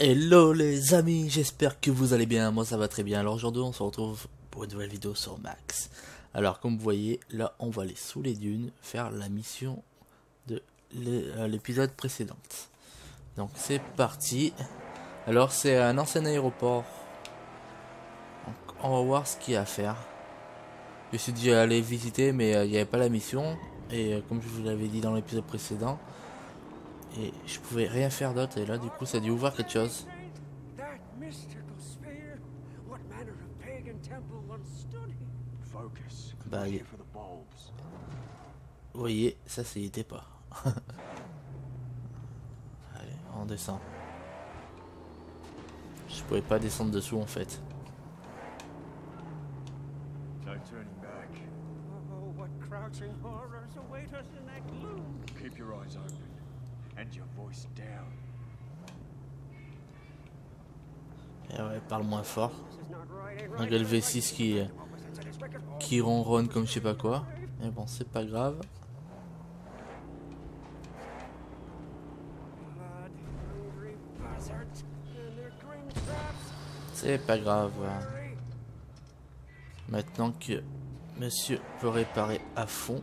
Hello les amis, j'espère que vous allez bien, moi ça va très bien. Alors aujourd'hui on se retrouve pour une nouvelle vidéo sur Max. Alors comme vous voyez, là on va aller sous les dunes faire la mission de l'épisode précédent. Donc c'est parti. Alors c'est un ancien aéroport. Donc on va voir ce qu'il y a à faire. Je me suis dit aller visiter mais il n'y avait pas la mission. Et comme je vous l'avais dit dans l'épisode précédent, et je pouvais rien faire d'autre, et là du coup ça a dû ouvrir quelque chose. Bah vous voyez, ça s'y était pas. Allez, on descend. Je pouvais pas descendre dessous en fait. Et ouais, parle moins fort. Un V6 qui ronronne comme je sais pas quoi. Mais bon, c'est pas grave. C'est pas grave. Ouais. Maintenant que monsieur peut réparer à fond.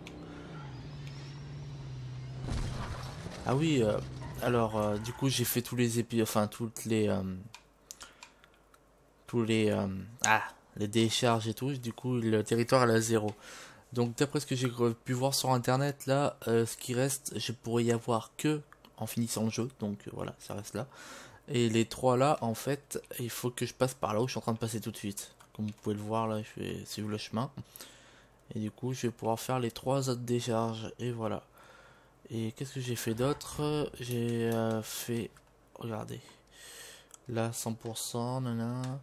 Ah oui, alors du coup j'ai fait tous les épisodes, enfin les décharges et tout, du coup le territoire est à zéro. Donc d'après ce que j'ai pu voir sur internet là, ce qui reste, je pourrais y avoir que en finissant le jeu, donc voilà, ça reste là. Et les trois là, en fait, il faut que je passe par là où je suis en train de passer tout de suite. Comme vous pouvez le voir là, je vais suivre le chemin. Et du coup je vais pouvoir faire les trois autres décharges, et voilà. Et qu'est-ce que j'ai fait d'autre? J'ai fait... Regardez. Là, 100%. Nanana.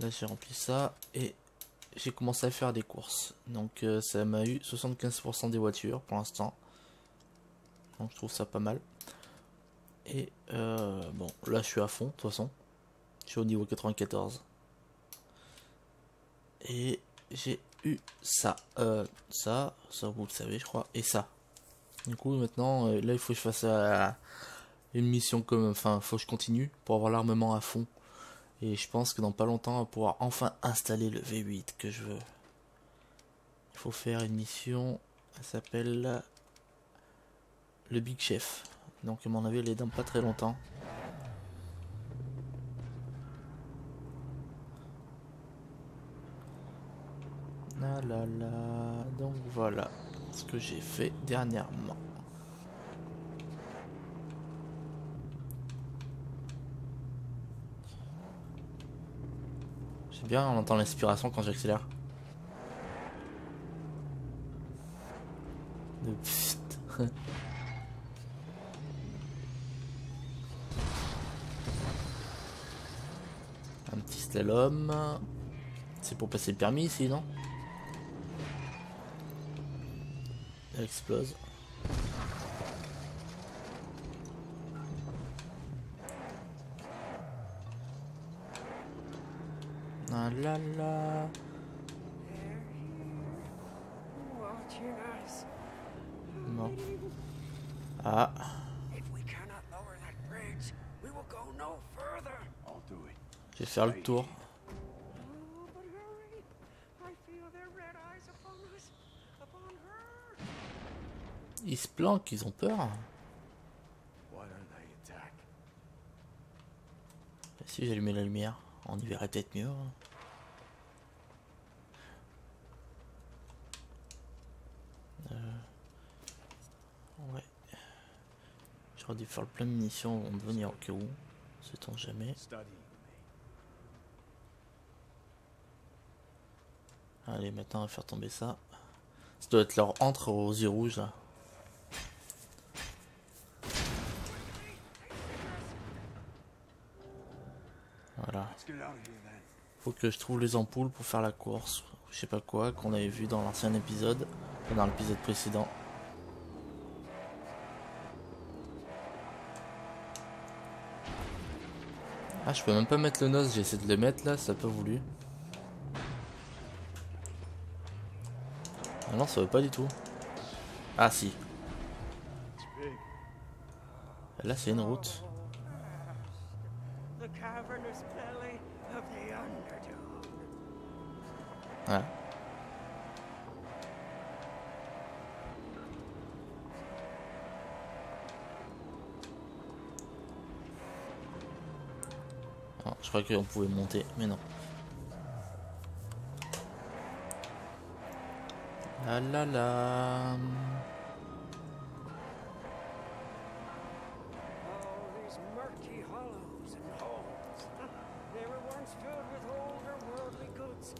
Là, j'ai rempli ça. Et j'ai commencé à faire des courses. Donc, ça m'a eu 75% des voitures pour l'instant. Donc, je trouve ça pas mal. Et bon, là, je suis à fond, de toute façon. Je suis au niveau 94. Et j'ai eu ça. Ça, vous le savez, je crois. Et ça. Du coup maintenant là il faut que je fasse une mission comme, enfin faut que je continue pour avoir l'armement à fond, et je pense que dans pas longtemps on va pouvoir enfin installer le V8 que je veux. Il faut faire une mission, elle s'appelle le Big Chef, donc à mon avis elle est dans pas très longtemps. Ah là là, donc voilà ce que j'ai fait dernièrement. C'est bien, on entend l'inspiration quand j'accélère. Un petit slalom. C'est pour passer le permis ici, non? Elle explose. Ah là là. Bon. Ah. Je vais faire le tour. Ils se planquent, ils ont peur. Si j'allumais la lumière, on y verrait peut-être mieux. Ouais. J'aurais dû faire le plein de munitions avant de venir au cas où. Sait-on jamais. Allez, maintenant on va faire tomber ça. Ça doit être leur entre aux yeux rouges là. Voilà. Faut que je trouve les ampoules pour faire la course. Je sais pas quoi qu'on avait vu dans l'ancien épisode. Dans l'épisode précédent. Ah, je peux même pas mettre le nose, j'ai essayé de le mettre là, ça n'a pas voulu. Ah non, ça veut pas du tout. Ah si. Là c'est une route. Voilà. Oh, je croyais qu'on pouvait monter, mais non. La la la.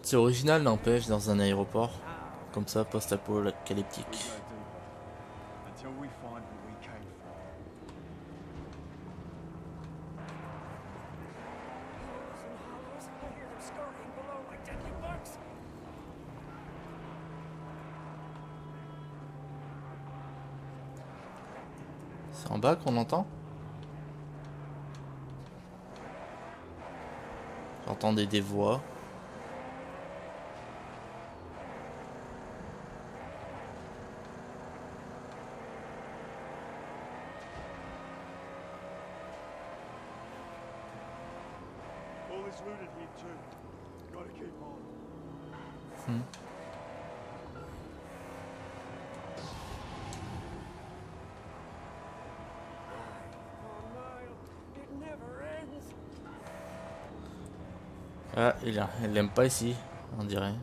C'est original, n'empêche, dans un aéroport comme ça, post-apocalyptique. C'est en bas qu'on entend? J'entendais des voix. Ah, il l'aime pas ici, on dirait.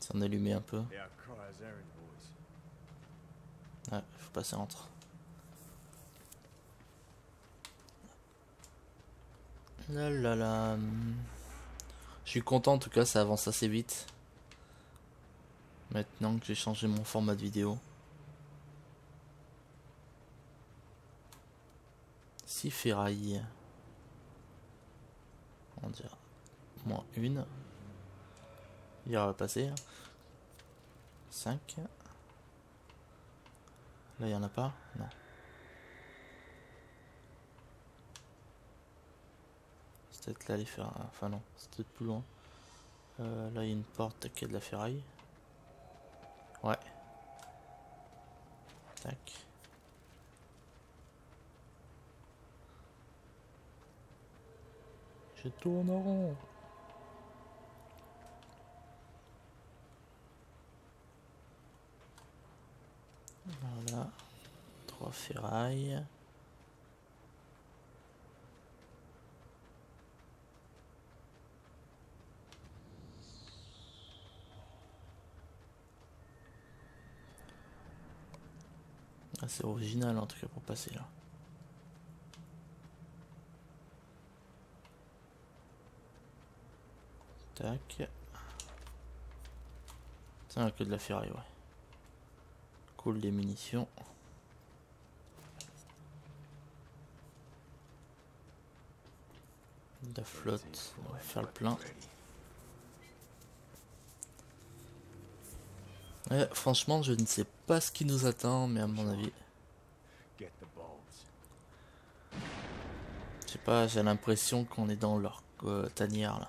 S'en allumer un peu. Ah, faut passer entre. La la la. Je suis content en tout cas, ça avance assez vite. Maintenant que j'ai changé mon format de vidéo. 6 ferrailles. On dirait moins une. Il va passer. 5. Là il n'y en a pas? Non. Peut-être là les ferrailles, enfin non, c'est peut-être plus loin. Là il y a une porte qui a de la ferraille. Ouais. Tac. Je tourne en rond. Voilà. 3 ferrailles. Ah, c'est original en tout cas pour passer là. Tac. Ça n'a que de la ferraille, ouais. Cool, des munitions. De la flotte, on va faire le plein. Ouais, franchement, je ne sais pas ce qui nous attend, mais à mon avis. Je sais pas, j'ai l'impression qu'on est dans leur tanière là.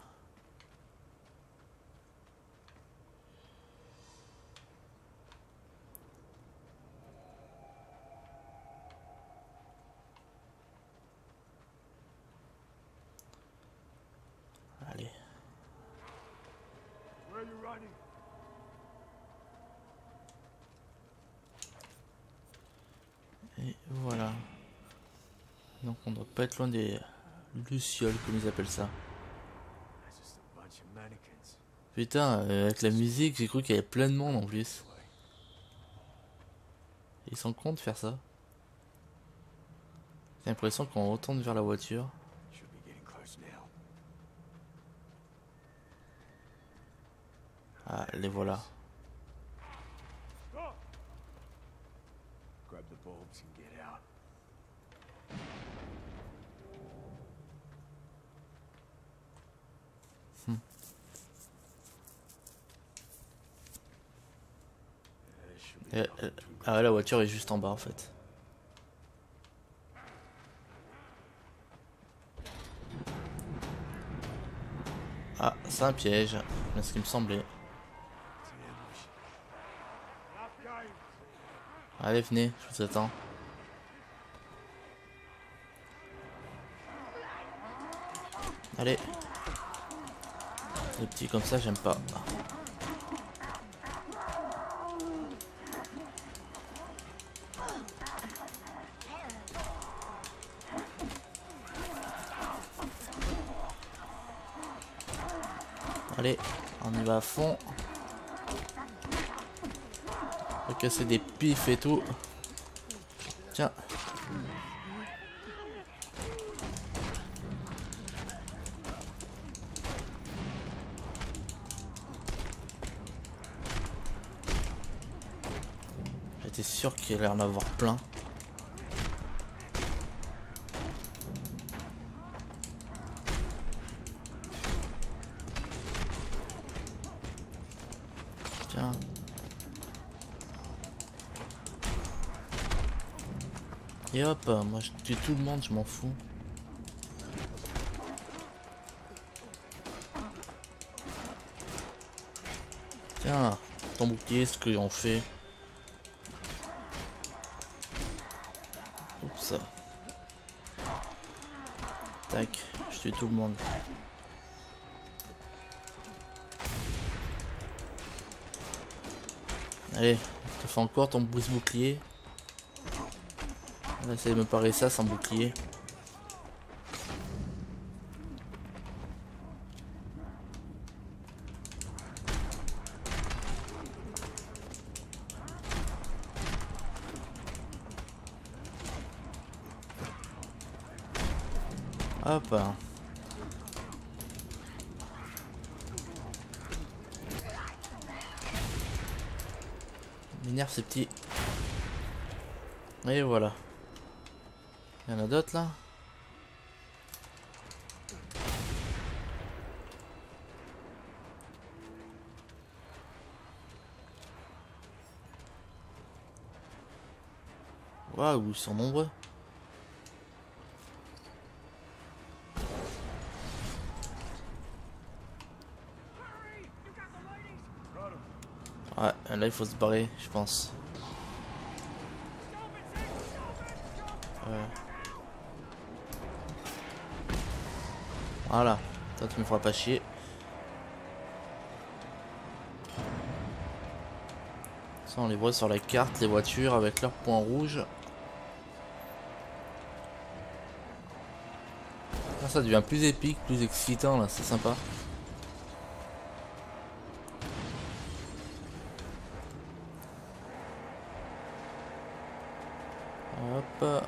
Allez. Et voilà. Donc on doit pas être loin des lucioles comme ils appellent ça. Putain, avec la musique, j'ai cru qu'il y avait plein de monde en plus. Ils sont cons de faire ça. J'ai l'impression qu'on retourne vers la voiture. Ah, les voilà. Ah ouais, la voiture est juste en bas en fait. Ah, c'est un piège, c'est ce qui me semblait. Allez, venez, je vous attends. Allez. Les petits comme ça, j'aime pas. Allez, on y va à fond. Faut casser des pifs et tout. Tiens. J'étais sûr qu'il allait en avoir plein. Et hop, moi je tue tout le monde, je m'en fous. Tiens, ton bouclier, ce qu'on fait. Oups. Tac, je tue tout le monde. Allez, je te fais encore ton brise-bouclier. On va essayer de me parer ça sans bouclier. Hop. M'énerve ces petits. Et voilà. Il y en a d'autres là. Waouh, ils sont nombreux. Ouais, là il faut se barrer, je pense. Voilà, toi tu me feras pas chier. Ça on les voit sur la carte, les voitures avec leurs points rouges. Là, ça devient plus épique, plus excitant là, c'est sympa. Hop.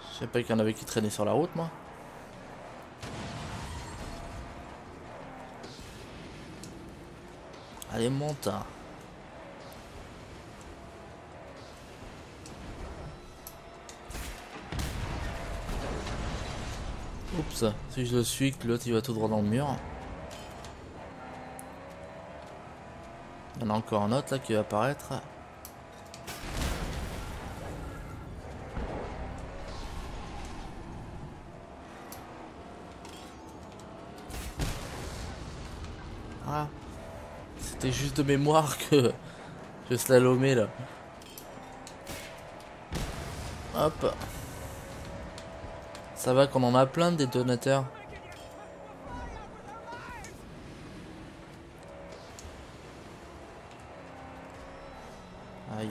Je sais pas qu'il y en avait qui traînaient sur la route, moi. Allez, monte. Oups, si je le suis, que l'autre il va tout droit dans le mur. Il y en a encore un autre là qui va apparaître. C'était juste de mémoire que je slalomais là. Hop. Ça va qu'on en a plein des donateurs. Aïe.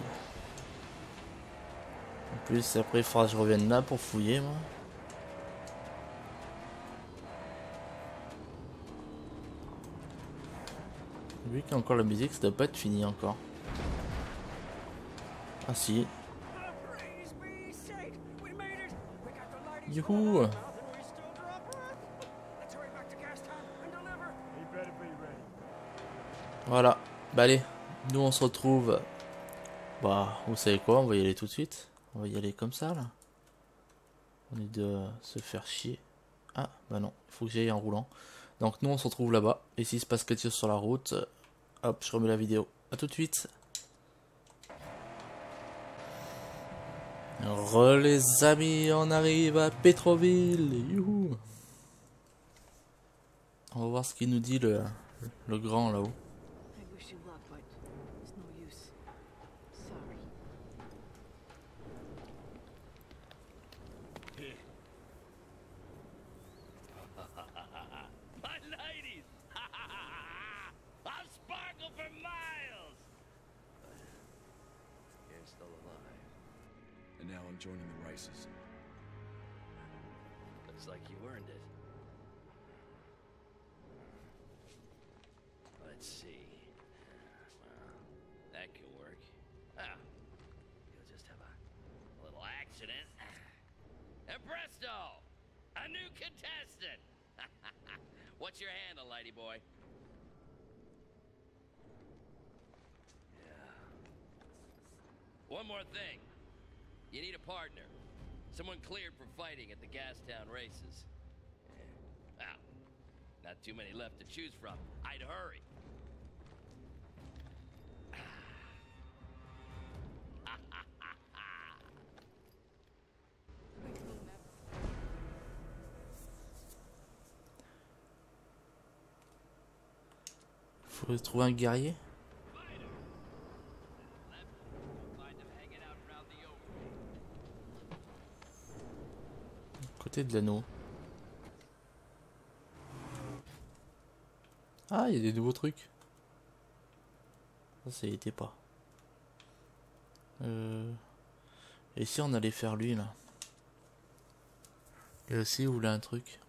En plus après il faudra que je revienne là pour fouiller moi. Vu qu'il y a encore la musique, ça doit pas être fini encore. Ah si. Youhou! Voilà. Bah allez, nous on se retrouve. Bah, vous savez quoi, on va y aller tout de suite. On va y aller comme ça là. On est de se faire chier. Ah bah non, il faut que j'aille en roulant. Donc nous on se retrouve là-bas. Et s'il se passe quelque chose sur la route, hop, je remets la vidéo. A tout de suite. Re les amis, on arrive à Petroville. Youhou. On va voir ce qu'il nous dit le grand là-haut. What's your handle, lady boy? Yeah. One more thing. You need a partner. Someone cleared for fighting at the Gastown races. Yeah. Well, not too many left to choose from. I'd hurry. Faut trouver un guerrier. Côté de l'anneau. Ah, il y a des nouveaux trucs. Ça y était pas. Et si on allait faire lui là? Et aussi où là un truc.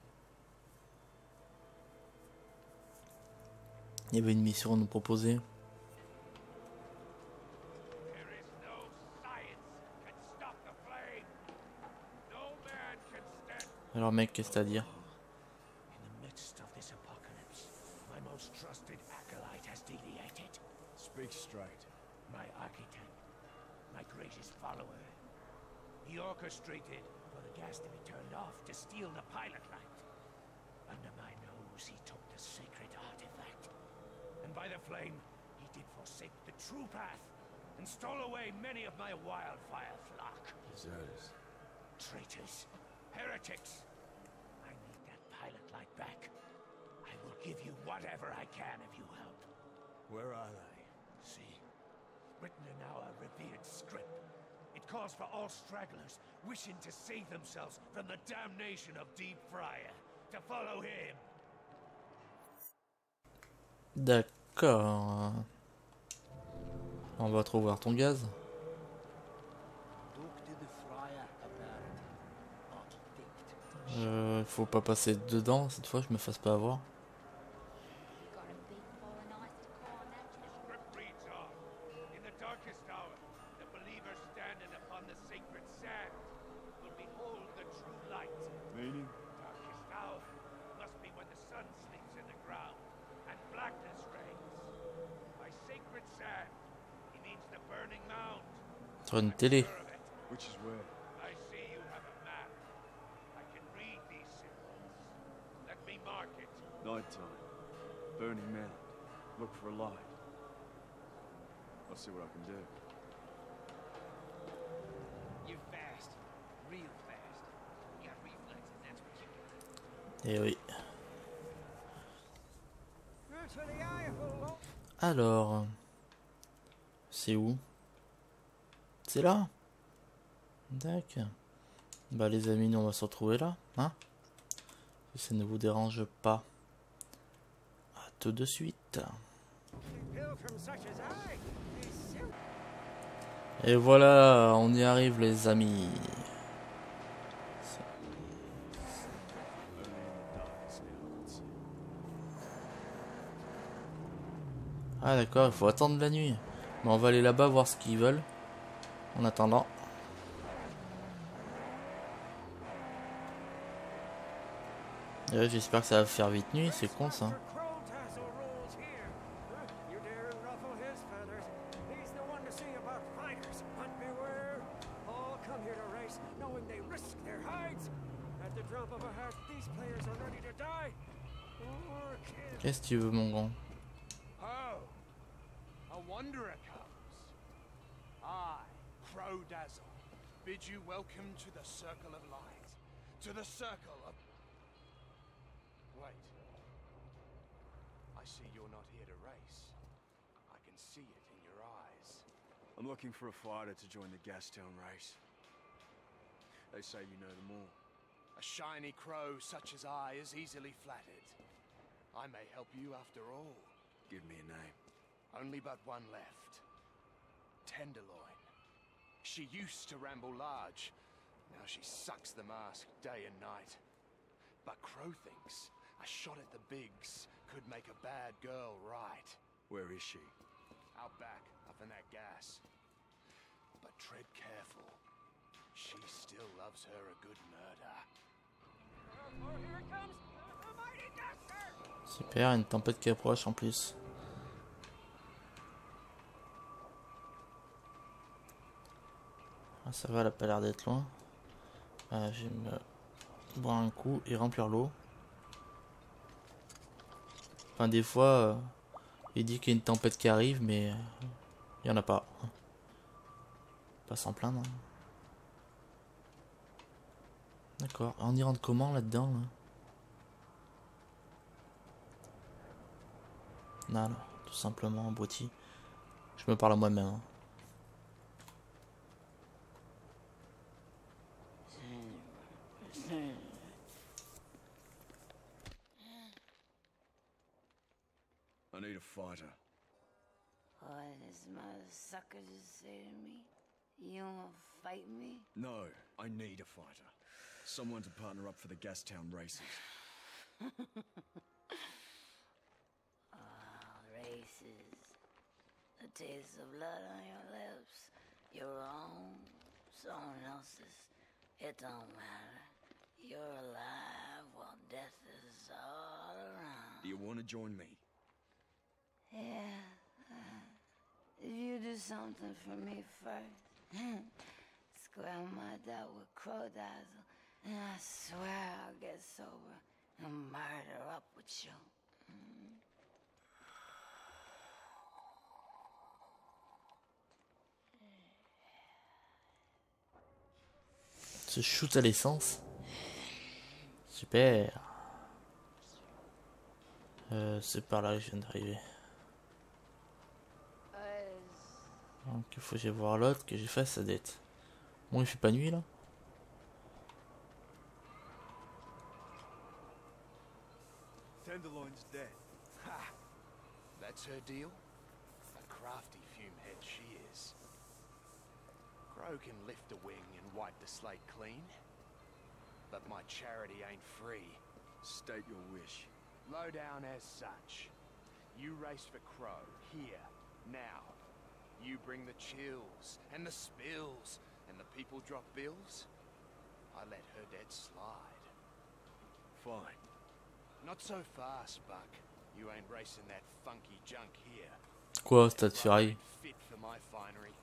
Il y avait une mission à nous proposer. Alors mec, qu'est-ce que t'as à dire? By the flame, he did forsake the true path and stole away many of my wildfire flock. Deserters, traitors, heretics. I need that pilot light back. I will give you whatever I can if you help. Where are they? See, written in our revered script. It calls for all stragglers wishing to save themselves from the damnation of Deep Fryer to follow him. D'accord. On va trouver ton gaz. Faut pas passer dedans, cette fois je me fasse pas avoir. Sur une télé. Et oui. Alors, c'est où? C'est là. D'accord. Bah les amis, nous on va se retrouver là, hein. Si ça ne vous dérange pas. À tout de suite. Et voilà, on y arrive les amis. Ah d'accord, il faut attendre la nuit. Mais on va aller là-bas voir ce qu'ils veulent. En attendant, j'espère que ça va faire vite nuit, c'est con ça. Qu'est-ce que tu veux, mon grand? I'm looking for a fighter to join the Gastown race. They say you know them all. A shiny crow such as I is easily flattered. I may help you after all. Give me a name. Only but one left. Tenderloin. She used to ramble large. Now she sucks the mask day and night. But Crow thinks a shot at the bigs could make a bad girl right. Where is she? Out back, up in that gas. But tread careful. She still loves her a good murder. Super, une tempête qui approche en plus. Ah, ça va, elle a pas l'air d'être loin. Je vais me boire un coup et remplir l'eau. Enfin, des fois, il dit qu'il y a une tempête qui arrive, mais il n'y en a pas. Pas s'en plaindre. D'accord, on y rentre comment là-dedans là? Nada, tout simplement, abruti. Je me parle à moi-même. Hein. I need a fighter. Why this motherfucker just say to me, you don't want to fight me? No, I need a fighter. Someone to partner up for the Gastown races. Races. The taste of blood on your lips. Your own, someone else's. It don't matter. You're alive while death is all around. Do you want to join me? Yeah. If you do something for me first, square my doubt with Crow Dazzle. And I swear I'll get sober and murder up with you. Se shoot à l'essence. Super. C'est par là que je viens d'arriver. Donc il faut que j'aille voir l'autre, que j'efface sa dette. Bon, il fait pas nuit là. Tenderloin's dead. Ha! That's her deal? A crafty fumehead she is. Crow can lift a wing and wipe the slate clean. But my charity ain't free. State your wish. Low down as such. You race for Crow, here, now. You bring the chills, and the spills, and the people drop bills. I let her dead slide. Fine. Not so fast, Buck. You ain't racing that funky junk here. Quoi, Stade Ferrari? Fit for my finery.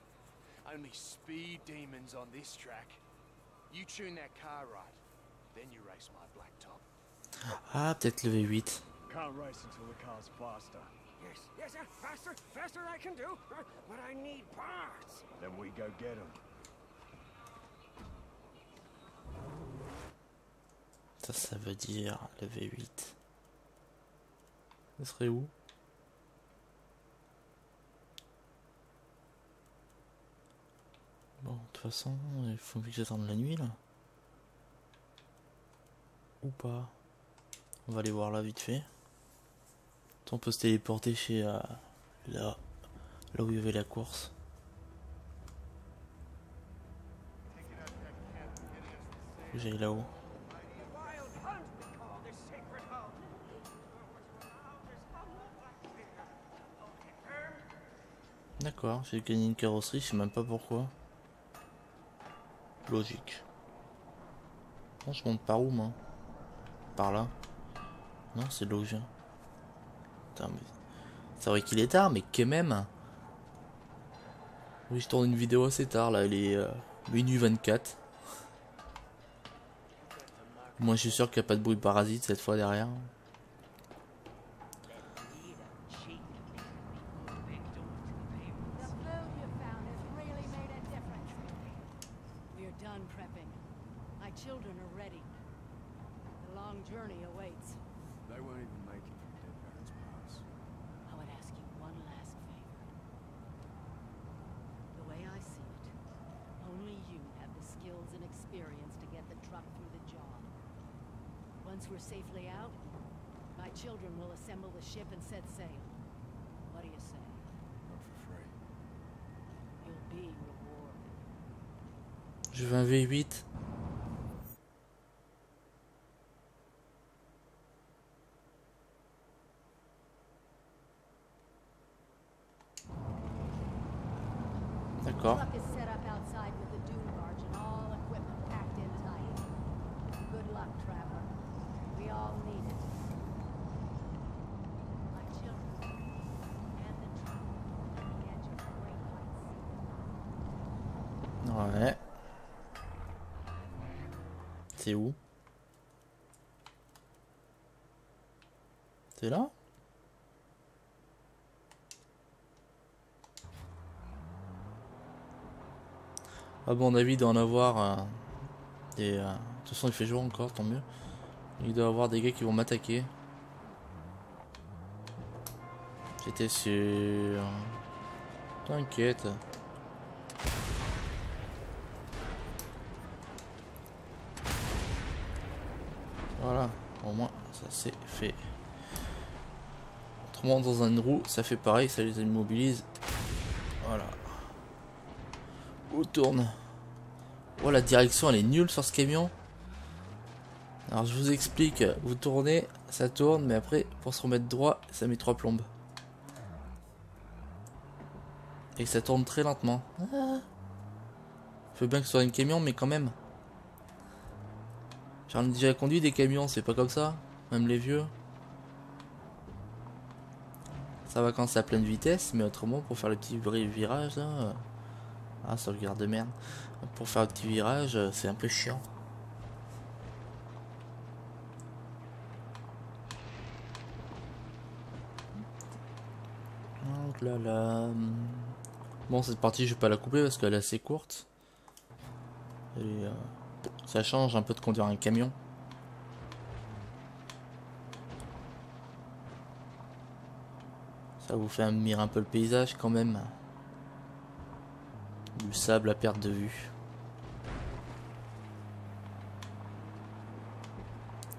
Only speed demons on this track. You tune that car right, then you race my blacktop. Ah, peut-être le V8. Can't race until the car's faster. Yes, yes, sir. Faster, faster I can do. But I need parts. Then we go get them. Ça, ça veut dire le V8. Ce serait où? Bon, de toute façon, il faut que j'attende la nuit, là. Ou pas. On va aller voir là, vite fait. On peut se téléporter chez là où il y avait la course. Faut que j'aille là-haut. D'accord, j'ai gagné une carrosserie, je sais même pas pourquoi. Logique. Bon, je monte par où, moi? Par là? Non, c'est là où je viens. Putain, mais... C'est vrai qu'il est tard, mais quand même. Oui, je tourne une vidéo assez tard, là, il est minuit 24. Moi, je suis sûr qu'il n'y a pas de bruit parasite cette fois derrière. children are ready. The long journey awaits. They won't even make it from their parents' house. I would ask you one last favor. The way I see it, only you have the skills and experience to get the truck through the jaw. Once we're safely out, my children will assemble the ship and set sail. What do you say? Not for free. You'll be rewarded. Je veux un V8. D'accord. Ouais. C'est où? C'est là? Ah bon, David doit en avoir des... De toute façon il fait jour encore, tant mieux. Il doit avoir des gars qui vont m'attaquer. J'étais sûr. T'inquiète. Voilà, au moins ça c'est fait. Autrement dans un roue, ça fait pareil, ça les immobilise. Voilà. Où tourne? Oh, la direction elle est nulle sur ce camion. Alors je vous explique, vous tournez, ça tourne, mais après pour se remettre droit, ça met 3 plombes. Et ça tourne très lentement. Ah. Je veux bien que ce soit un camion, mais quand même. J'en ai déjà conduit des camions, c'est pas comme ça, même les vieux. Ça va quand c'est à pleine vitesse, mais autrement pour faire le petit virage, là... Ah, sauvegarde de merde. Pour faire le petit virage, c'est un peu chiant. Donc là, là... Bon, cette partie, je vais pas la couper parce qu'elle est assez courte. Et... ça change un peu de conduire un camion. Ça vous fait admirer un peu le paysage quand même. Du sable à perte de vue.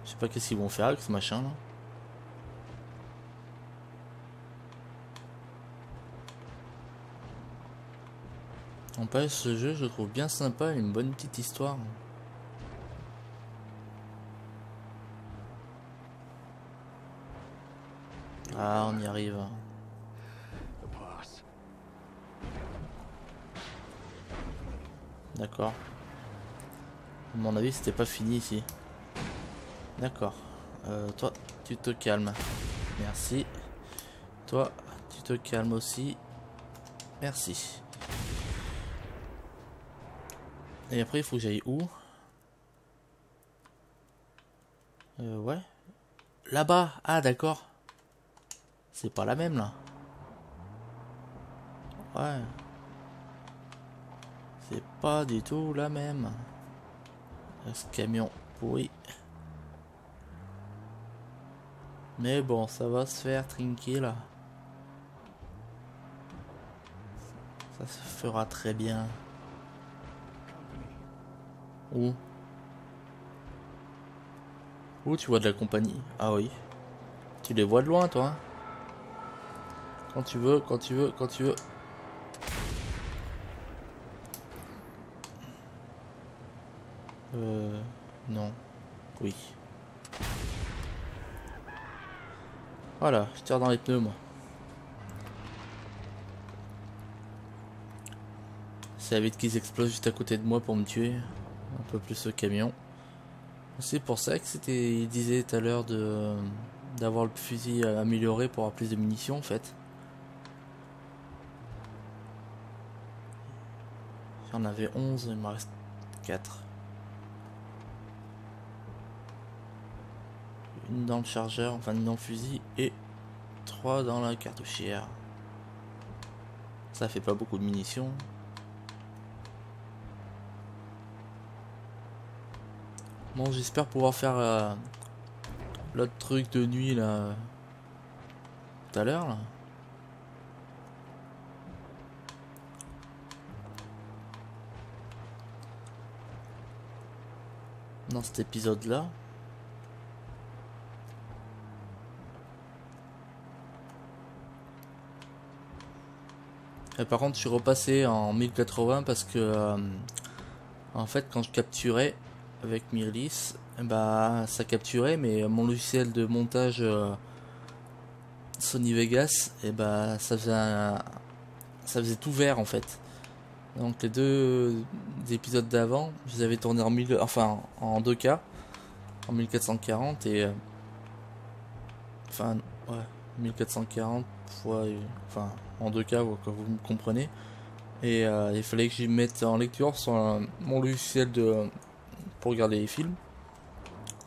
Je sais pas qu'est-ce qu'ils vont faire avec ce machin là. En plus, ce jeu je le trouve bien sympa, une bonne petite histoire. Ah, on y arrive. D'accord. À mon avis, c'était pas fini ici. D'accord. Toi, tu te calmes. Merci. Toi, tu te calmes aussi. Merci. Et après, il faut que j'aille où? Ouais. Là-bas. Ah, d'accord. C'est pas la même, là. Ouais. C'est pas du tout la même. Ce camion pourri. Mais bon, ça va se faire trinquer, là. Ça se fera très bien. Où? Où tu vois de la compagnie? Ah oui. Tu les vois de loin toi? Quand tu veux, quand tu veux, quand tu veux. Non. Oui. Voilà, je tire dans les pneus moi. C'est la vite qu'ils explosent juste à côté de moi pour me tuer. Un peu plus ce camion. C'est pour ça que c'était, il disait tout à l'heure de d'avoir le fusil amélioré pour avoir plus de munitions en fait. J'en avais 11, il m'en reste 4. Une dans le chargeur, enfin une dans le fusil et 3 dans la cartouchière. Ça fait pas beaucoup de munitions. Bon, j'espère pouvoir faire l'autre truc de nuit là tout à l'heure là. Dans cet épisode là. Et par contre je suis repassé en 1080 parce que en fait quand je capturais avec Mirillis, bah ça capturait, mais mon logiciel de montage Sony Vegas, et bah ça faisait tout vert en fait. Donc les deux épisodes d'avant, je les avais tournés en 1000, enfin en 2K, en 1440 et enfin ouais, 1440 fois, enfin en 2K, quoi, vous me comprenez. Et il fallait que j'y mette en lecture sur mon logiciel de pour regarder les films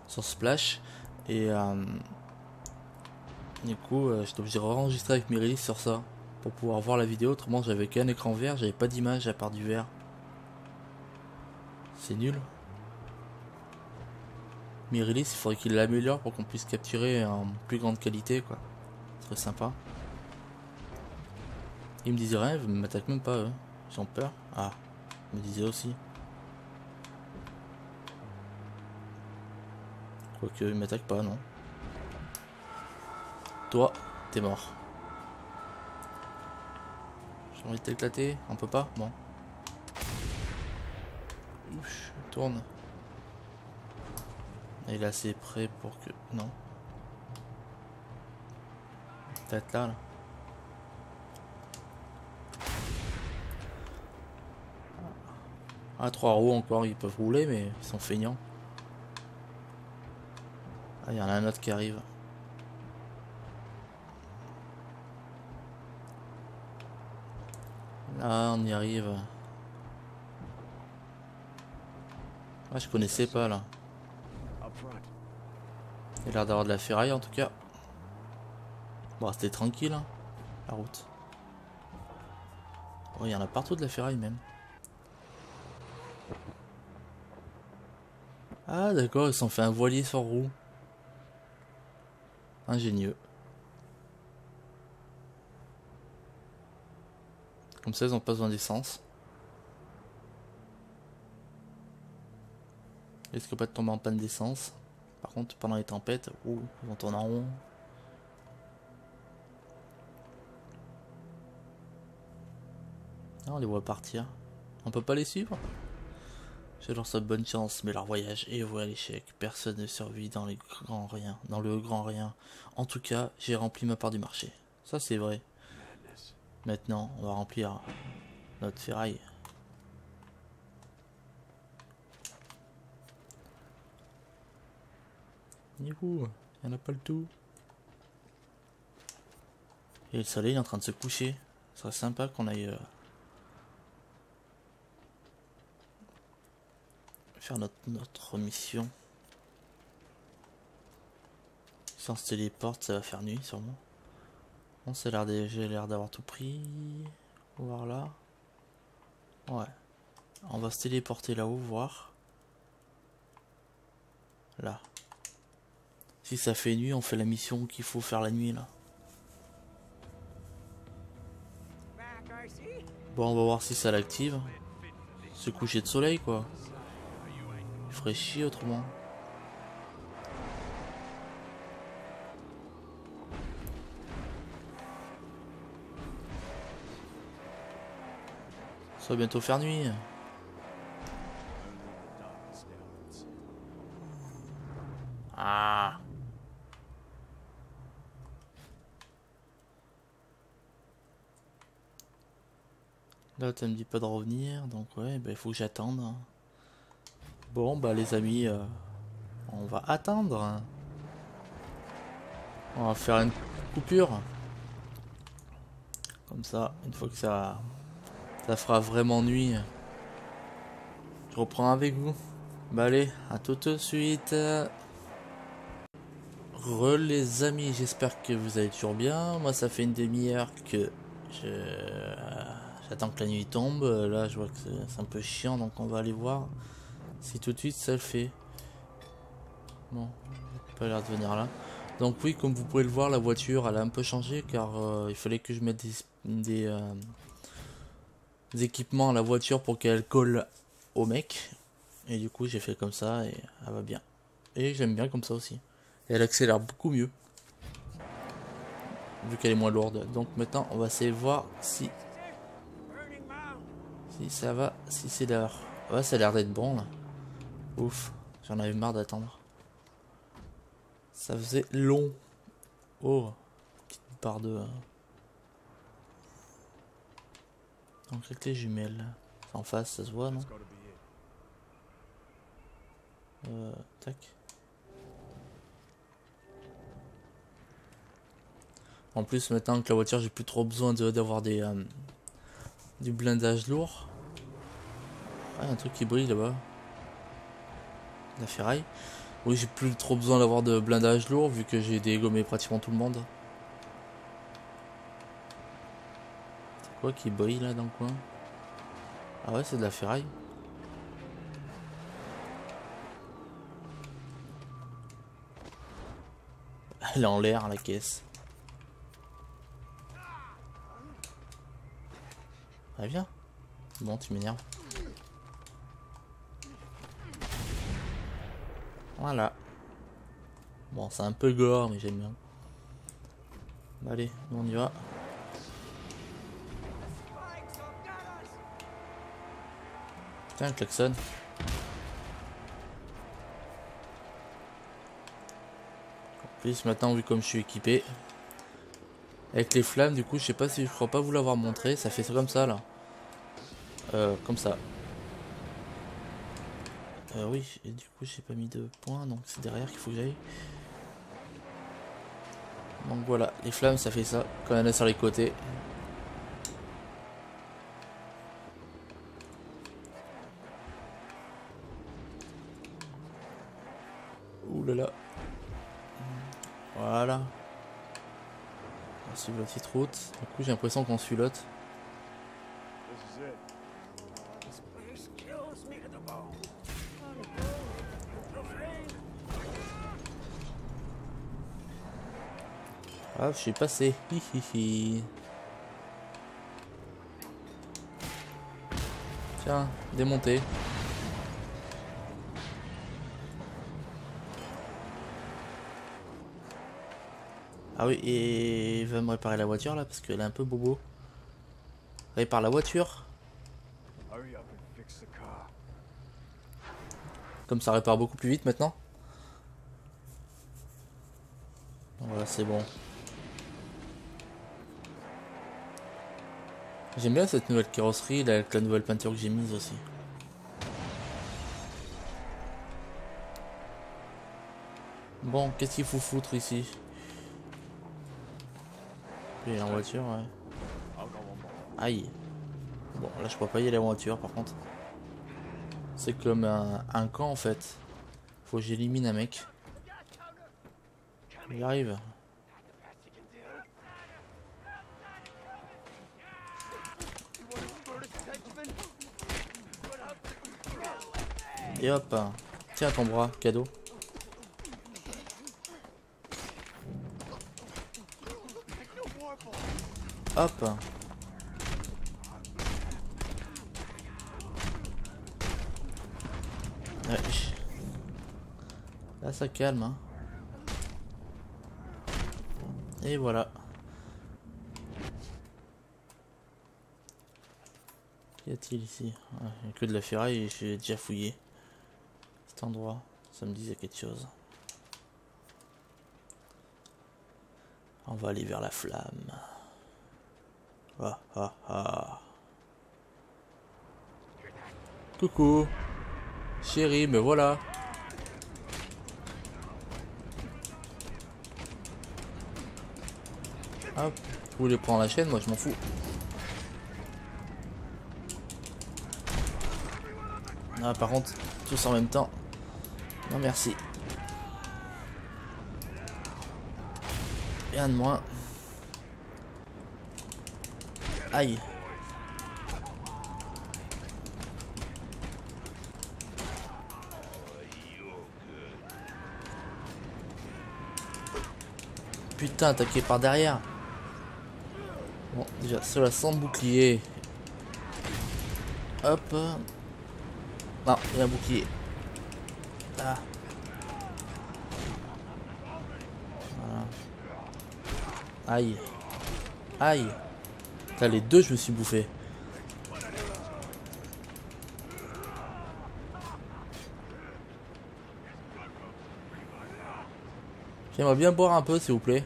sur Splash, et du coup j'étais obligé de re-enregistrer avec Mirillis sur ça pour pouvoir voir la vidéo, autrement j'avais qu'un écran vert, j'avais pas d'image à part du vert. C'est nul. Mirillis, il faudrait qu'il l'améliore pour qu'on puisse capturer en plus grande qualité quoi. Ce serait sympa. Ils me disaient rien, ils m'attaquent même pas eux. Ils ont peur. Ah, ils me disaient aussi. Quoique ils m'attaquent pas, non. Toi, t'es mort. J'ai envie de t'éclater, on peut pas? Bon. Ouch, tourne. Et là c'est prêt pour que... Non. Peut-être là, là. Ah, 3 roues encore, ils peuvent rouler mais ils sont feignants. Ah, il y en a un autre qui arrive. Là, on y arrive. Ah, je connaissais pas là. Il a l'air d'avoir de la ferraille en tout cas. Bon, c'était tranquille hein, la route. Oh, il y en a partout de la ferraille même. Ah d'accord, ils s'en fait un voilier sans roue. Ingénieux. Comme ça, ils n'ont pas besoin d'essence. Ils risquent pas de tomber en panne d'essence. Par contre, pendant les tempêtes, ouh, ils vont tourner en rond. Ah, on les voit partir. On peut pas les suivre. Je leur souhaite bonne chance, mais leur voyage est voué à l'échec. Personne ne survit dans les grands rien, dans le grand rien. En tout cas, j'ai rempli ma part du marché. Ça, c'est vrai. Maintenant, on va remplir notre ferraille. Youhou, il n'y en a pas le tout. Et le soleil est en train de se coucher. Ce serait sympa qu'on aille faire notre mission. Si on se téléporte, ça va faire nuit sûrement. Bon, ça a l'air d'avoir tout pris. Voir là. Ouais. On va se téléporter là-haut, voir. Là. Si ça fait nuit, on fait la mission qu'il faut faire la nuit là. Bon, on va voir si ça l'active. Se coucher de soleil quoi. Il ferait chier autrement. Ça va bientôt faire nuit. Ah. Là, tu me dis pas de revenir, donc ouais, bah, il faut que j'attende. Bon, bah les amis, on va attendre. On va faire une coupure. Comme ça, une fois que ça fera vraiment nuit, je reprends avec vous. Bah allez, à tout de suite. Re les amis, j'espère que vous allez toujours bien. Moi ça fait une demi-heure que j'attends que la nuit tombe. Là je vois que c'est un peu chiant, donc on va aller voir si tout de suite ça le fait. Bon, pas l'air de venir là. Donc oui, comme vous pouvez le voir, la voiture elle a un peu changé car il fallait que je mette des équipements à la voiture pour qu'elle colle au mec. Et du coup j'ai fait comme ça et elle va bien. Et j'aime bien comme ça aussi. Et elle accélère beaucoup mieux. Vu qu'elle est moins lourde. Donc maintenant on va essayer de voir si ça va, si c'est l'heure. Ouais, ça a l'air d'être bon là. Ouf, j'en avais marre d'attendre. Ça faisait long. Oh, petite barre de... Donc avec les jumelles. C'est en face, ça se voit, non? Tac. En plus, maintenant que la voiture, j'ai plus trop besoin d'avoir du blindage lourd. Ah, un truc qui brille là-bas. La ferraille. Oui, j'ai plus trop besoin d'avoir de blindage lourd vu que j'ai dégommé pratiquement tout le monde. C'est quoi qui brille là dans le coin? Ah ouais, c'est de la ferraille. Elle est en l'air la caisse. Ah bien. Bon, tu m'énerves. Voilà. Bon, c'est un peu gore, mais j'aime bien. Bah, allez, on y va. Putain, un klaxon. En plus, maintenant, vu comme je suis équipé, avec les flammes, du coup, je sais pas si je crois pas vous l'avoir montré. Ça fait ça comme ça, là. Comme ça. Oui, et du coup j'ai pas mis de points, donc c'est derrière qu'il faut que j'aille. Donc voilà, les flammes ça fait ça, quand elle est sur les côtés. Ouh là là. Voilà. On suit la petite route, du coup j'ai l'impression qu'on suit l'autre. Ah, je suis passé. Hihihi. Tiens, démonté. Ah oui, et il va me réparer la voiture là parce qu'elle est un peu bobo. Répare la voiture. Comme ça répare beaucoup plus vite maintenant. Voilà, c'est bon. J'aime bien cette nouvelle carrosserie, là, avec la nouvelle peinture que j'ai mise aussi. Bon, qu'est-ce qu'il faut foutre ici? Il est en voiture, ouais. Aïe. Bon, là je peux pas y aller en voiture par contre. C'est comme un camp en fait. Faut que j'élimine un mec. Il arrive. Et hop, tiens ton bras, cadeau. Hop. Ouais. Là ça calme. Hein. Et voilà. Qu'y a-t-il ici? Il n'y a que de la ferraille et j'ai déjà fouillé. Endroit, ça me disait quelque chose. On va aller vers la flamme. Ah ah ah. Coucou, chérie, me voilà. Hop, vous voulez prendre la chaîne, moi je m'en fous. Ah, par contre, tous en même temps. Non merci. Et un de moins. Aïe. putain attaqué par derrière. Bon, déjà cela sans bouclier. Hop. Non, il y a un bouclier. Ah. Voilà. Aïe. Aïe. T'as les deux, je me suis bouffé. J'aimerais bien boire un peu, s'il vous plaît.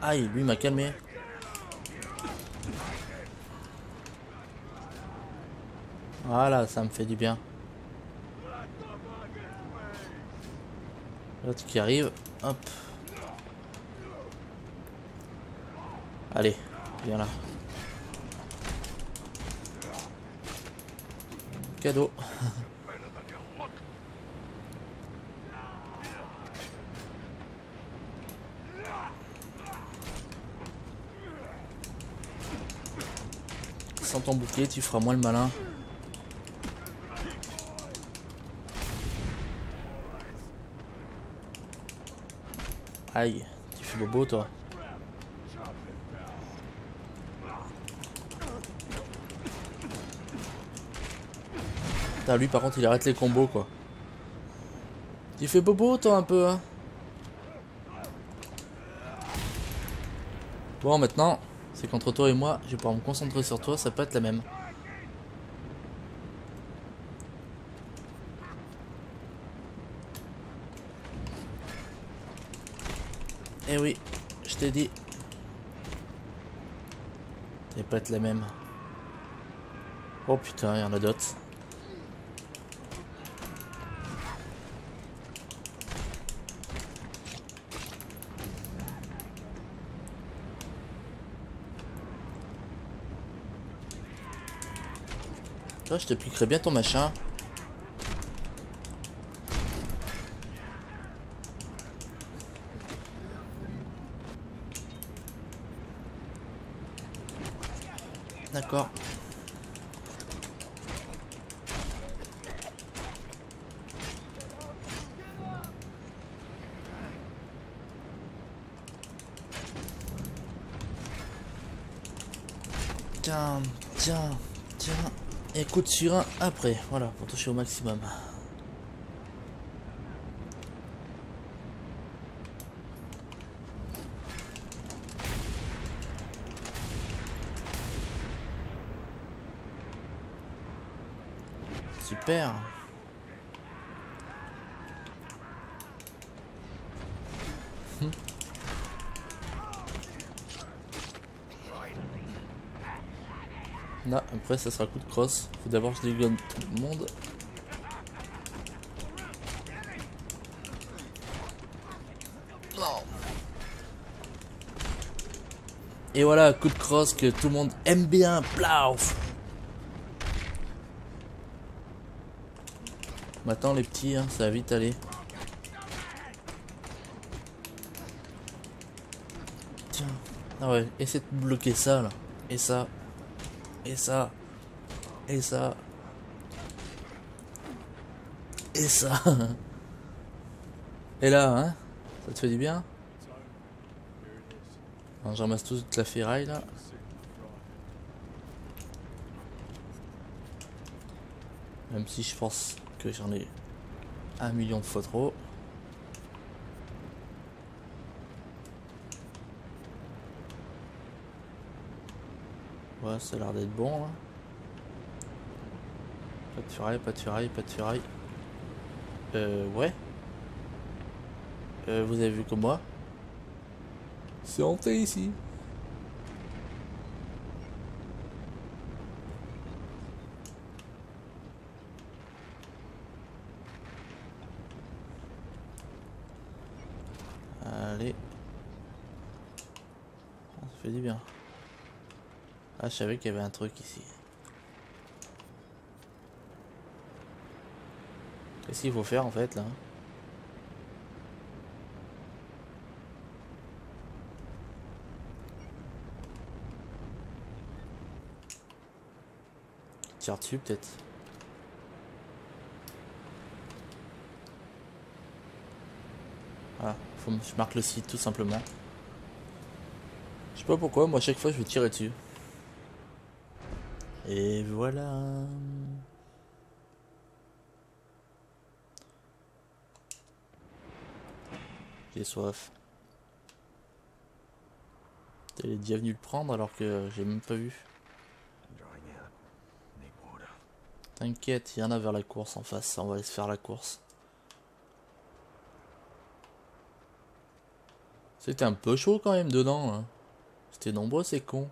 Aïe, lui m'a calmé. Voilà, ça me fait du bien. L'autre qui arrive, hop. Allez, viens là. Cadeau. Sans ton bouclier, tu feras moins le malin. Aïe, tu fais bobo toi. Putain, lui par contre il arrête les combos quoi. Tu fais bobo toi un peu hein. Bon maintenant, c'est qu'entre toi et moi, je vais pouvoir me concentrer sur toi, ça peut être la même. Eh oui, je t'ai dit. T'es pas être la même. Oh putain, il y en a d'autres. Toi, je te piquerai bien ton machin. D'accord. Tiens, tiens, tiens. Et coup de surin après. Voilà, pour toucher au maximum. Super. Là, après, ça sera coup de crosse. Faut d'abord que je dégonne tout le monde. Et voilà, coup de crosse que tout le monde aime bien. Plauf. Maintenant les petits, hein, ça va vite aller. Tiens, ah ouais, essaie de bloquer ça là. Et ça. Et ça. Et ça. Et ça. Et là, hein. Ça te fait du bien. Alors, je ramasse toute la ferraille là. Même si je pense que j'en ai 1 million de fois trop. Ouais, ça a l'air d'être bon là. Pas de ferraille, pas de ferraille, pas de ferraille. Ouais. Vous avez vu comme moi. C'est hanté ici. Allez. Ça fait du bien. Ah, je savais qu'il y avait un truc ici. Qu'est-ce qu'il faut faire en fait là? Tire dessus peut-être. Ah. Faut que je marque le site tout simplement. Je sais pas pourquoi, moi à chaque fois je vais tirer dessus. Et voilà. J'ai soif. Elle est déjà venue le prendre alors que j'ai même pas vu. T'inquiète, il y en a vers la course en face, on va aller se faire la course. C'était un peu chaud quand même dedans, hein. C'était nombreux ces cons.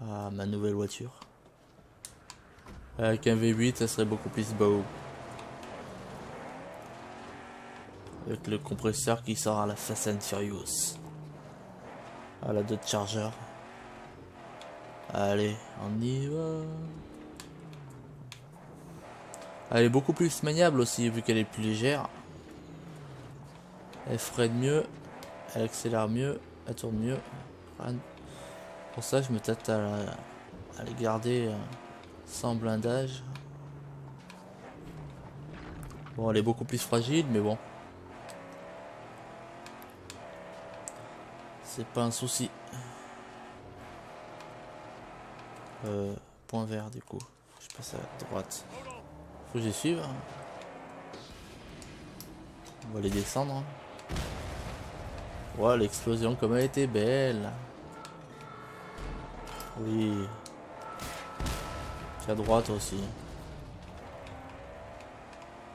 Ah, ma nouvelle voiture. Avec un V8, ça serait beaucoup plus beau. Avec le compresseur qui sort à la Fast and Furious. À la Dodge Charger. Allez, on y va. Elle est beaucoup plus maniable aussi, vu qu'elle est plus légère. Elle freine mieux, elle accélère mieux, elle tourne mieux. Pour ça, je me tâte à les garder sans blindage. Bon, elle est beaucoup plus fragile, mais bon. C'est pas un souci. Point vert du coup. Je passe à droite. Faut que j'y suive. On va les descendre. Voilà, l'explosion comme elle était belle. Oui. T'es à droite aussi.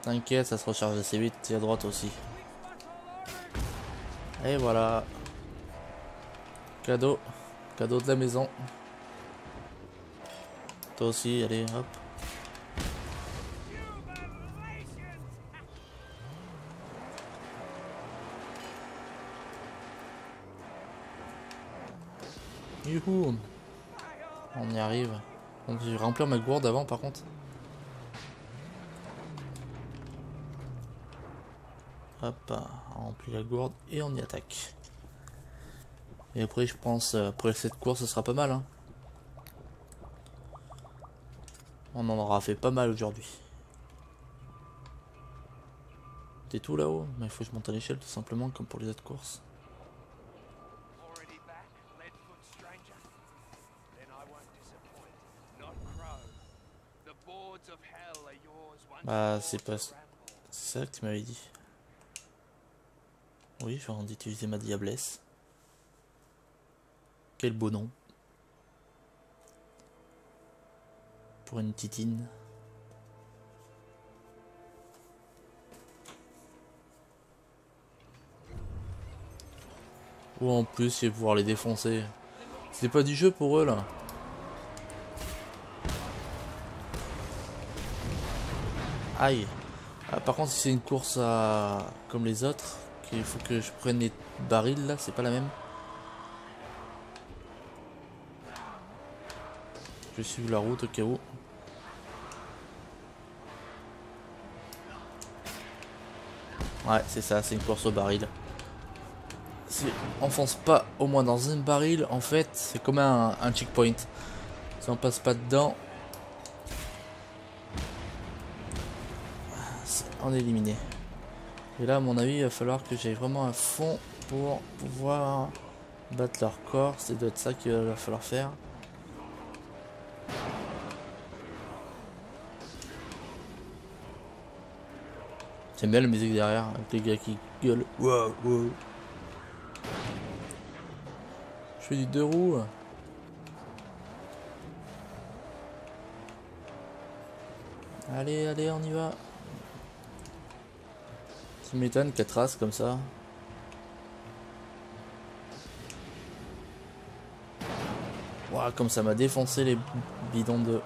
T'inquiète, ça se recharge assez vite. T'es à droite aussi. Et voilà. Cadeau. Cadeau de la maison. Toi aussi, allez, hop. Youhou. On y arrive. Donc, je vais remplir ma gourde avant par contre. Hop, on remplit la gourde et on y attaque. Et après je pense, après cette course ce sera pas mal hein. On en aura fait pas mal aujourd'hui. T'es tout là-haut, mais il faut que je monte à l'échelle tout simplement comme pour les autres courses. Bah c'est pas... C'est ça que tu m'avais dit. Oui, j'ai envie d'utiliser ma diablesse. Quel beau nom. Pour une titine. Ou en plus, je vais pouvoir les défoncer. C'est pas du jeu pour eux là. Aïe. Ah, par contre, si c'est une course à... comme les autres, qu'il faut que je prenne les barils là, c'est pas la même. Je suis la route au cas où. Ouais, c'est ça, c'est une course au baril. Si on fonce pas au moins dans un baril, en fait, c'est comme un checkpoint. Si on passe pas dedans, on est éliminé. Et là, à mon avis, il va falloir que j'aille vraiment à fond pour pouvoir battre leur corps. C'est doit être ça qu'il va falloir faire. J'aime bien la musique derrière, avec les gars qui gueulent. Wow, wow. Je fais du deux roues. Allez, allez, on y va. Tu m'étonnes qu'elle trace comme ça. Wow, comme ça m'a défoncé les bidons de...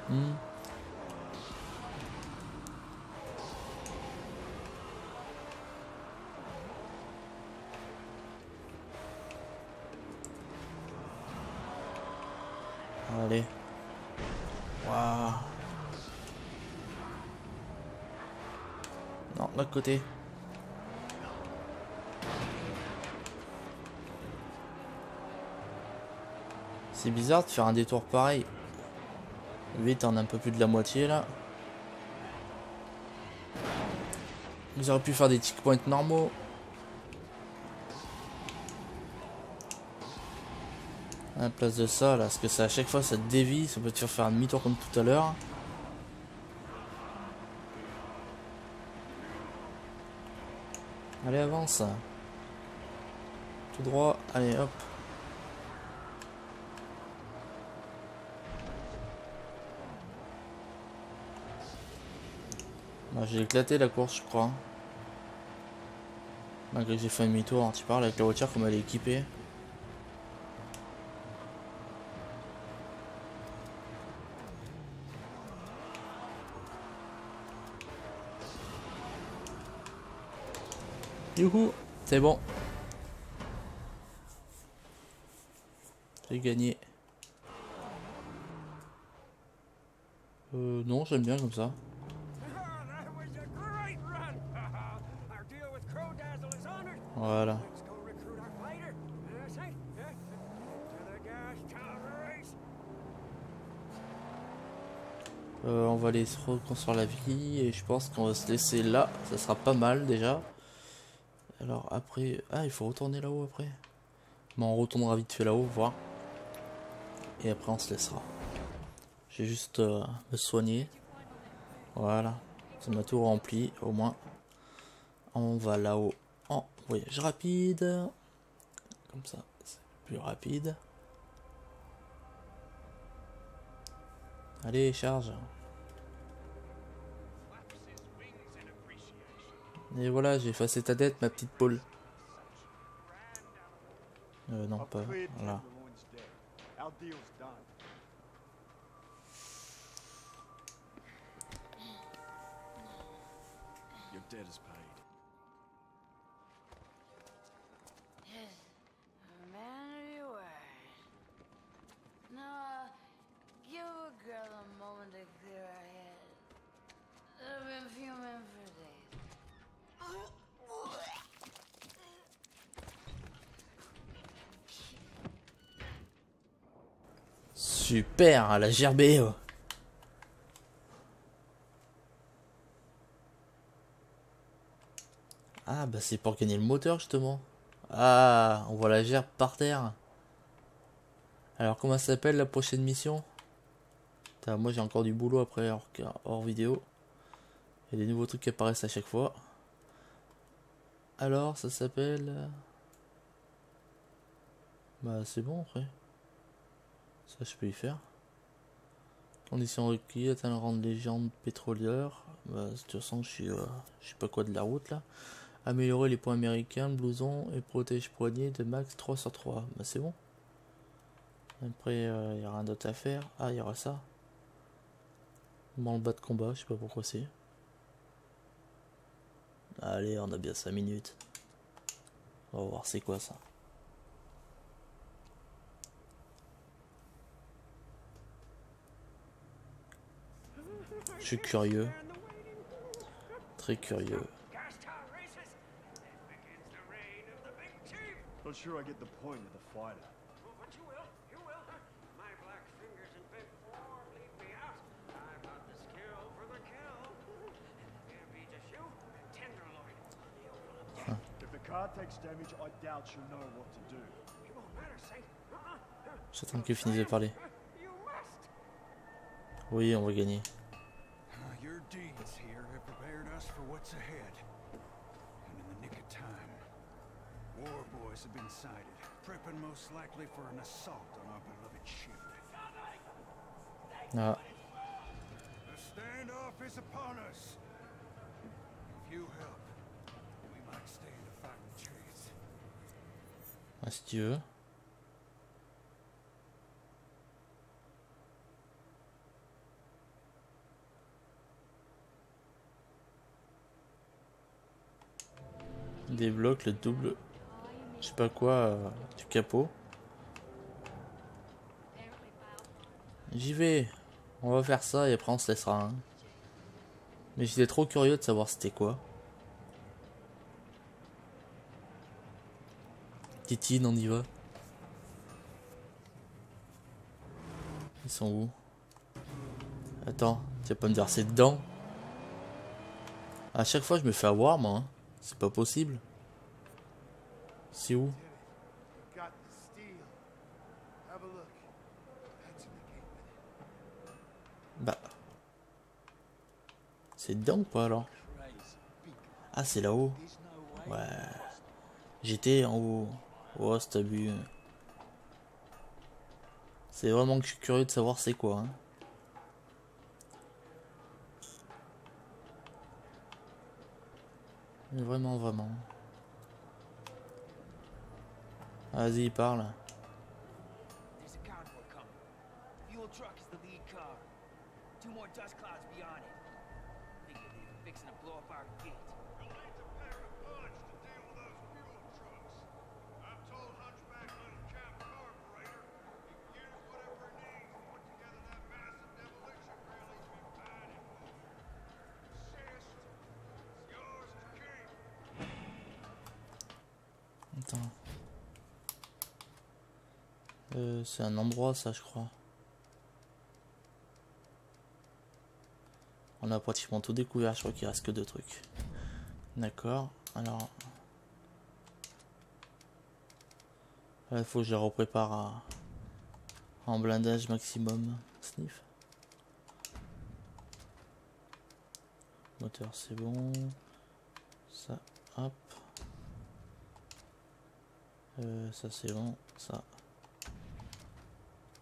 Allez. Waouh. Non, l'autre côté. C'est bizarre de faire un détour pareil. Vite, on a un peu plus de la moitié là. Ils auraient pu faire des checkpoints normaux. À la place de ça, là, parce que ça, à chaque fois ça te dévie, ça peut te faire un demi-tour comme tout à l'heure. Allez, avance. Tout droit, allez, hop. J'ai éclaté la course, je crois. Malgré que j'ai fait un demi-tour, tu parles avec la voiture comme elle est équipée. Youhou, c'est bon. J'ai gagné. Non, j'aime bien comme ça. Voilà. On va aller se reconstruire la vie et je pense qu'on va se laisser là. Ça sera pas mal déjà. Alors après... Ah, il faut retourner là-haut après. Bon, on retournera vite fait là-haut, voir. Et après on se laissera. J'ai juste me soigner. Voilà. Ça m'a tout rempli, au moins. On va là-haut. En voyage rapide. Comme ça, c'est plus rapide. Allez, charge. Et voilà, j'ai effacé ta dette, ma petite poule. Non, pas. Voilà. Super, la gerbée. Ah bah c'est pour gagner le moteur justement. Ah, on voit la gerbe par terre. Alors comment ça s'appelle la prochaine mission? Putain, moi j'ai encore du boulot après hors vidéo. Il y a des nouveaux trucs qui apparaissent à chaque fois. Alors ça s'appelle... Bah c'est bon après. Ça, je peux y faire. Conditions requises, atteindre le rang de légende pétrolière. Bah, de toute façon, je sais pas quoi de la route là. Améliorer les points américains, blouson et protège poignet de max 3 sur 3. Bah, c'est bon. Après, il y aura un autre à faire. Ah, il y aura ça. Bon, le bas de combat, je sais pas pourquoi c'est. Allez, on a bien 5 minutes. On va voir c'est quoi ça. Je suis curieux, très curieux. J'attends que finisse de parler. Oui, on va gagner. Your deeds here have prepared us for what's ahead, and in the nick of time. War boys have been sighted, prepping most likely for an assault on our beloved ship. The standoff is upon us. If you help, we might stand a fighting chance. Si tu veux. Débloque le double, je sais pas quoi, du capot. J'y vais, on va faire ça et après on se laissera. Hein. Mais j'étais trop curieux de savoir c'était quoi. Titine, on y va. Ils sont où? Attends, tu vas pas me dire c'est dedans. À chaque fois je me fais avoir moi. Hein. C'est pas possible. C'est où? Bah. C'est dedans ou pas alors? Ah, c'est là-haut. Ouais. J'étais en haut. Oh, c'est abusé. C'est vraiment que je suis curieux de savoir c'est quoi. Hein. Vraiment, vraiment. Vas-y, parle. Attends. C'est un endroit ça je crois. On a pratiquement tout découvert, je crois qu'il reste que 2 trucs. D'accord, alors... Il faut que je la reprépare à... en blindage maximum. Sniff. Moteur c'est bon. Ça, hop. Ça c'est bon, ça.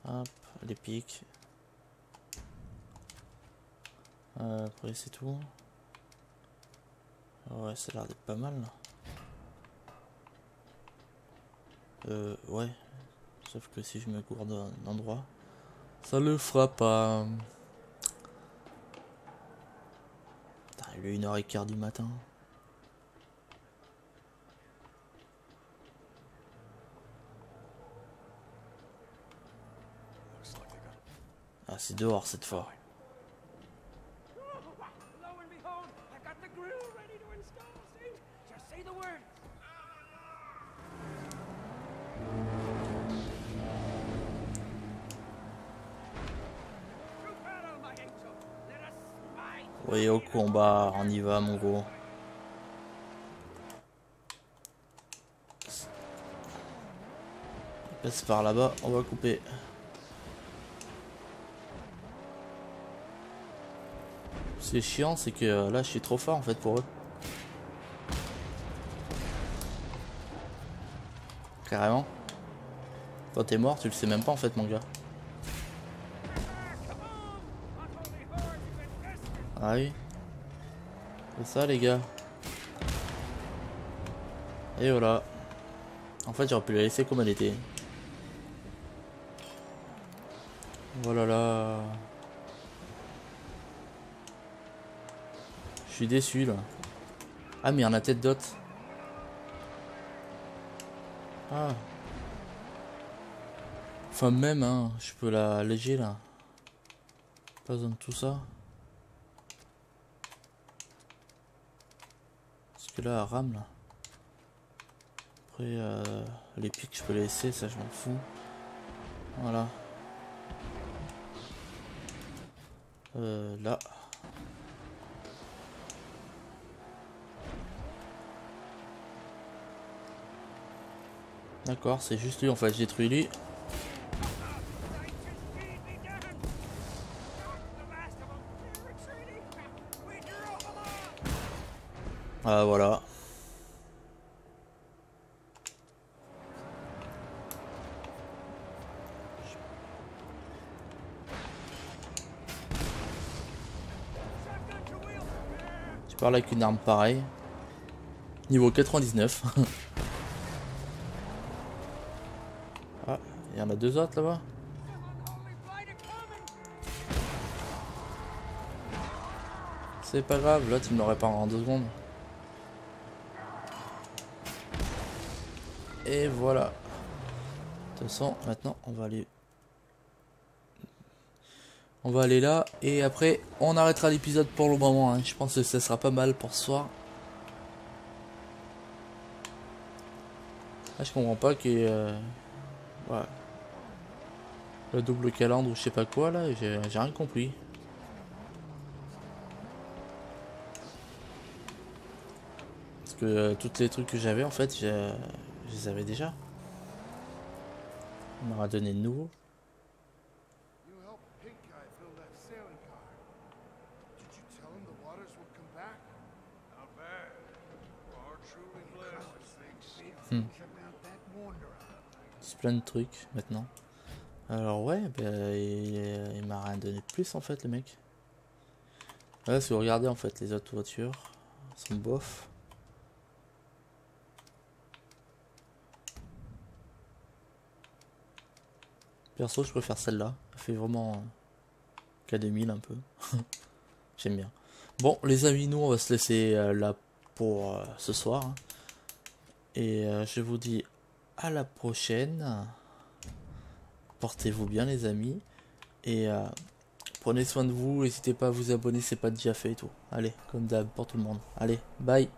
Hop, les pics. Après c'est tout. Ouais, ça a l'air d'être pas mal. Ouais. Sauf que si je me gourde d'un endroit, ça le fera pas. Putain, il est 1h15 du matin. Ah, c'est dehors cette fois. Oui, au combat, on y va mon gros. Il passe par là-bas, on va couper. C'est chiant, c'est que là je suis trop fort en fait pour eux. Carrément. Quand t'es mort, tu le sais même pas en fait mon gars. Ah oui. C'est ça les gars. Et voilà. En fait j'aurais pu la laisser comme elle était. Voilà là. Je suis déçu là. Ah mais il y en a peut-être d'autres. Ah. Enfin même hein, je peux la alléger là. Pas besoin de tout ça. Parce que là elle rame là. Après les pics je peux les laisser, ça je m'en fous. Voilà. Là. D'accord, c'est juste lui en fait, je détruis lui. Ah voilà. Je parle avec une arme pareille. Niveau 99. Il y en a 2 autres là-bas. C'est pas grave, là tu me le répares en 2 secondes. Et voilà. De toute façon, maintenant on va aller. On va aller là et après on arrêtera l'épisode pour le moment. Hein. Je pense que ça sera pas mal pour ce soir. Ah, je comprends pas que. Voilà. Le double calandre ou je sais pas quoi là, j'ai rien compris. Parce que tous les trucs que j'avais en fait, je les avais déjà. On aura donné de nouveau. C'est plein de trucs maintenant. Alors ouais, bah, il m'a rien donné de plus en fait le mec. Là, si vous regardez en fait les autres voitures, elles sont bof. Perso je préfère celle-là, elle fait vraiment K2000 un peu. J'aime bien. Bon les amis, nous on va se laisser là pour ce soir. Hein. Et je vous dis à la prochaine. Portez-vous bien les amis. Et prenez soin de vous. N'hésitez pas à vous abonner, c'est pas déjà fait et tout. Allez, comme d'hab pour tout le monde. Allez, bye.